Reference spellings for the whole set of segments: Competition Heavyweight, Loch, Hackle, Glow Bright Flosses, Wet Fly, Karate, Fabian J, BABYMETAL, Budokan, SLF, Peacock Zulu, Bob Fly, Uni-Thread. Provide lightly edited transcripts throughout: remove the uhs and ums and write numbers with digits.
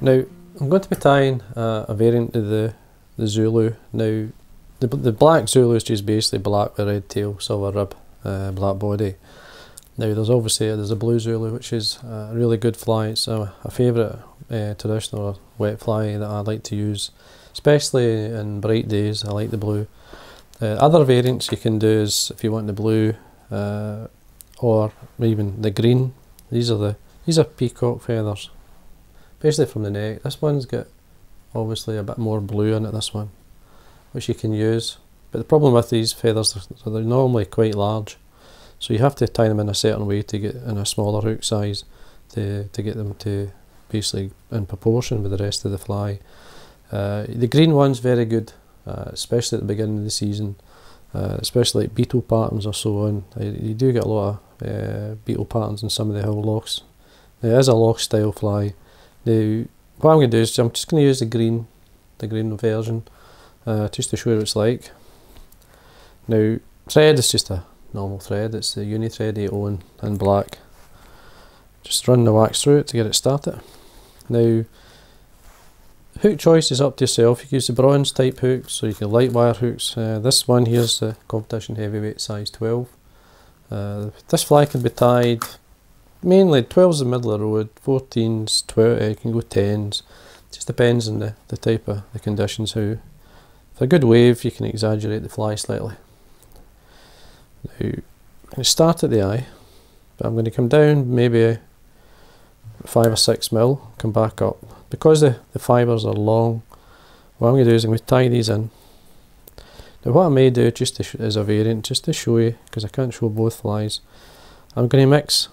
Now, I'm going to be tying a variant of the Zulu. Now, the black Zulu is just basically black with red tail, silver rib, black body. Now, there's obviously there's a blue Zulu, which is a really good fly. It's a favourite traditional wet fly that I like to use, especially in bright days. I like the blue. Other variants you can do is if you want the blue or even the green. These are peacock feathers, basically from the neck. This one's got obviously a bit more blue in it, this one, which you can use. But the problem with these feathers, they're normally quite large, so you have to tie them in a certain way to get in a smaller hook size to get them to basically in proportion with the rest of the fly. The green one's very good, especially at the beginning of the season, especially like beetle patterns or so on. You do get a lot of beetle patterns in some of the hill locks. Now, it is a lock style fly. Now, what I'm going to do is I'm just going to use the green version just to show you what it's like. Now, thread is just a normal thread. It's the Uni-Thread 801 in black. Just run the wax through it to get it started. Now, hook choice is up to yourself. You can use the bronze type hooks, so you can light wire hooks. This one here's the Competition Heavyweight size 12. This fly can be tied mainly 12's the middle of the road, 14's, 12, you can go 10's. It just depends on the type of the conditions. How for a good wave you can exaggerate the fly slightly. Now, I'm going to start at the eye, but I'm going to come down maybe 5 or 6 mil, come back up. Because the fibres are long, what I'm going to do is I'm going to tie these in. Now, what I may do just to as a variant, just to show you, because I can't show both flies, I'm going to mix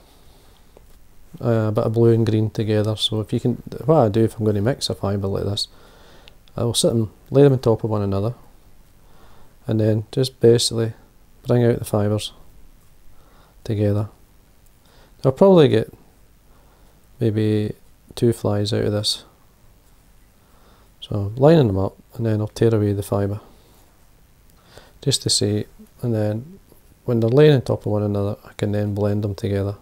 a bit of blue and green together. So if you can, what I do if I'm going to mix a fibre like this, I will sit and lay them on top of one another, and then just basically bring out the fibres together. I'll probably get maybe 2 flies out of this, so I'm lining them up and then I'll tear away the fibre just to see, and then when they're laying on top of one another I can then blend them together.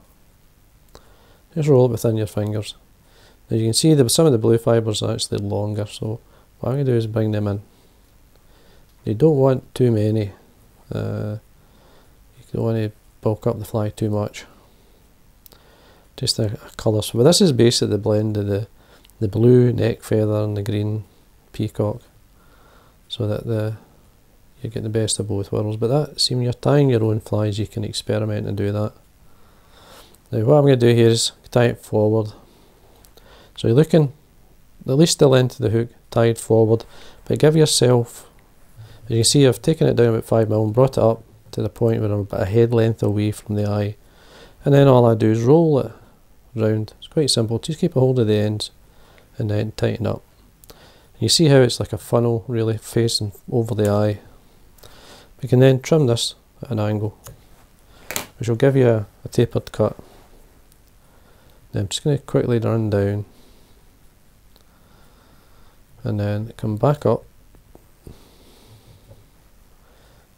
Just roll it within your fingers. Now you can see that some of the blue fibres are actually longer, so what I'm going to do is bring them in. You don't want too many, you don't want to bulk up the fly too much. Just a colour. So this is basically the blend of the blue neck feather and the green peacock, so that you get the best of both worlds. But that, see, when you're tying your own flies you can experiment and do that. Now what I'm going to do here is tie it forward. So you're looking at least the length of the hook tied forward, but give yourself, as you can see I've taken it down about 5 mil and brought it up to the point where I'm about a head length away from the eye, and then all I do is roll it round. It's quite simple, just keep a hold of the ends and then tighten up. And you see how it's like a funnel really facing over the eye. We can then trim this at an angle, which will give you a tapered cut. Now I'm just going to quickly run down and then come back up.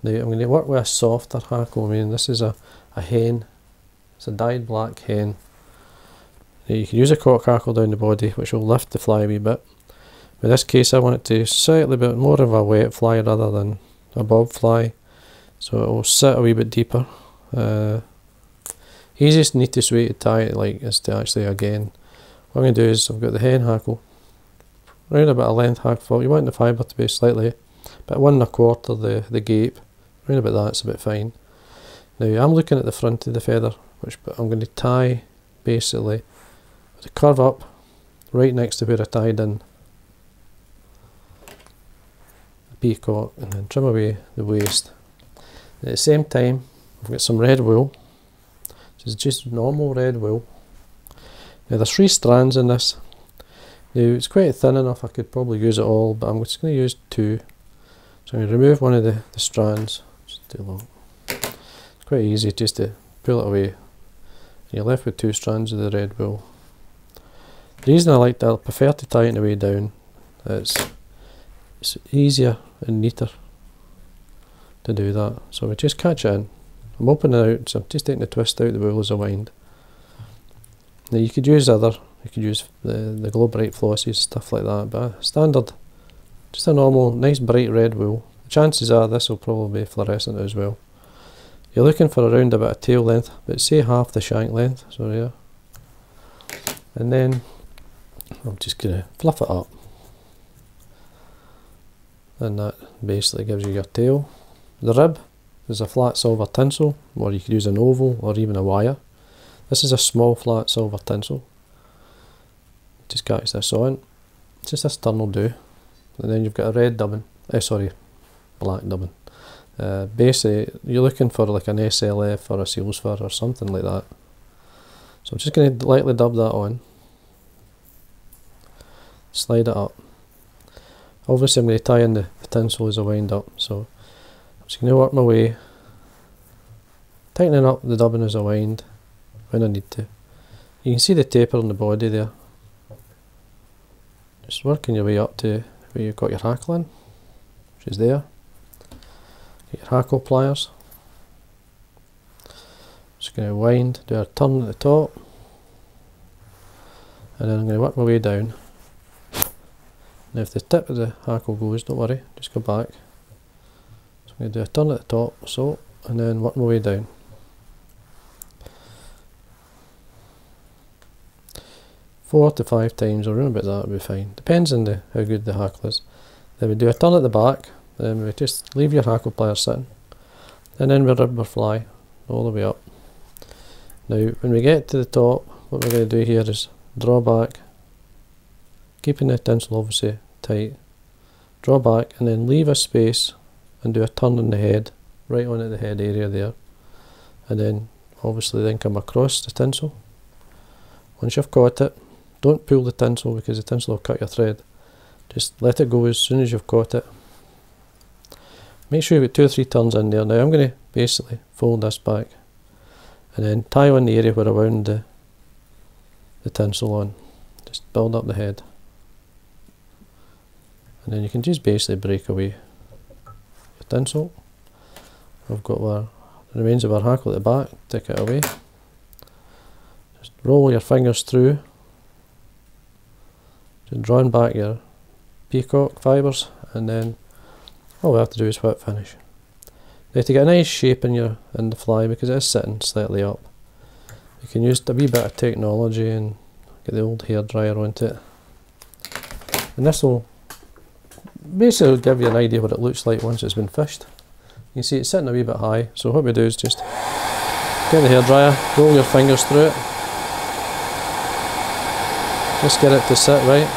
Now I'm going to work with a softer hackle. I mean, this is a hen, it's a dyed black hen. Now you can use a cork hackle down the body, which will lift the fly a wee bit. In this case I want it to slightly bit more of a wet fly rather than a bob fly, so it will sit a wee bit deeper. Easiest neatest way to tie it like is to actually, again, what I'm going to do is I've got the hen hackle, round about a length hackle. You want the fibre to be slightly about 1 1/4 the gape, round about that's a bit fine. Now I'm looking at the front of the feather, which I'm going to tie basically with a curve up right next to where I tied in the peacock, and then trim away the waist. And at the same time I've got some red wool. This is just normal red wool. Now there's 3 strands in this. Now it's quite thin enough I could probably use it all, but I'm just going to use 2. So I'm going to remove one of the strands. Just do a little. It's quite easy just to pull it away. You're left with 2 strands of the red wool. The reason I like that, I prefer to tie it the way down. It's easier and neater to do that. So we just catch it in. I'm opening it out, so I'm just taking the twist out the wool as I wind. Now you could use other You could use the Glow Bright Flosses, stuff like that, but standard, just a normal, nice bright red wool. The chances are this will probably be fluorescent as well. You're looking for around about a tail length, but say half the shank length, so yeah. And then I'm just going to fluff it up. And that basically gives you your tail. The rib is a flat silver tinsel, or you could use an oval or even a wire. This is a small flat silver tinsel. Just catch this on. It's just this turn will do. And then you've got a red dubbin, black dubbin. Basically, you're looking for like an SLF or a seals fur or something like that. So I'm just going to lightly dub that on. Slide it up. Obviously I'm going to tie in the tinsel as I wind up, so I'm just going to work my way, tightening up the dubbing as I wind, when I need to. You can see the taper on the body there. Just working your way up to where you've got your hackle in, which is there. Get your hackle pliers. Just going to wind, do a turn at the top, and then I'm going to work my way down. Now if the tip of the hackle goes, don't worry, just go back. So I'm going to do a turn at the top, so, and then work my way down. Four to five times, or around about that would be fine. Depends on how good the hackle is. Then we do a turn at the back, then we just leave your hackle pliers sitting. And then we rib our fly all the way up. Now when we get to the top, what we're going to do here is draw back, keeping the tinsel obviously tight, draw back and then leave a space and do a turn in the head, right on at the head area there, and then obviously then come across the tinsel. Once you've caught it, don't pull the tinsel because the tinsel will cut your thread, just let it go as soon as you've caught it. Make sure you've got 2 or 3 turns in there. Now I'm going to basically fold this back and then tie on the area where I wound the tinsel on, just build up the head. And then you can just basically break away the tinsel. We've got our, the remains of our hackle at the back, take it away. Just roll your fingers through, just drawing back your peacock fibres, and then all we have to do is whip finish. Now to get a nice shape in the fly, because it is sitting slightly up, you can use a wee bit of technology and get the old hairdryer onto it. And this will basically give you an idea what it looks like once it's been fished. You can see it's sitting a wee bit high, so what we do is just get the hairdryer, roll your fingers through it, just get it to sit right,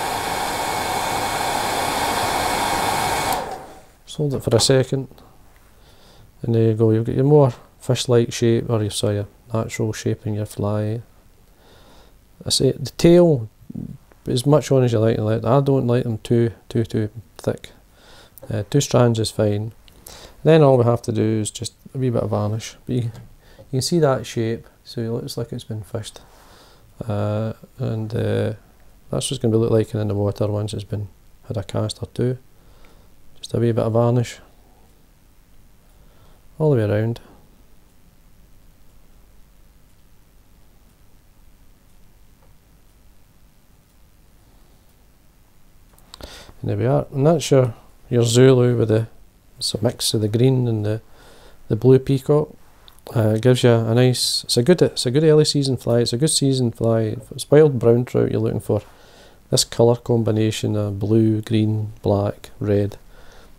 just hold it for a second, and there you go, you've got your more fish-like shape, or your natural shape in your fly. I say the tail, as much on as you like. I don't like them too thick. 2 strands is fine. Then all we have to do is just a wee bit of varnish. But you can see that shape, so it looks like it's been fished. That's what it's going to look like in the water once it's been had a cast or two. Just a wee bit of varnish all the way around. And there we are, and that's your Zulu with it's a mix of the green and the blue peacock. It gives you a nice, it's a good early season fly, it's a good season fly. If it's wild brown trout you're looking for, this colour combination of blue, green, black, red,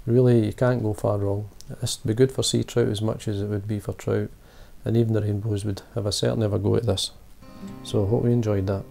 really you can't go far wrong. This would be good for sea trout as much as it would be for trout, and even the rainbows would have a certainly have a go at this. So I hope you enjoyed that.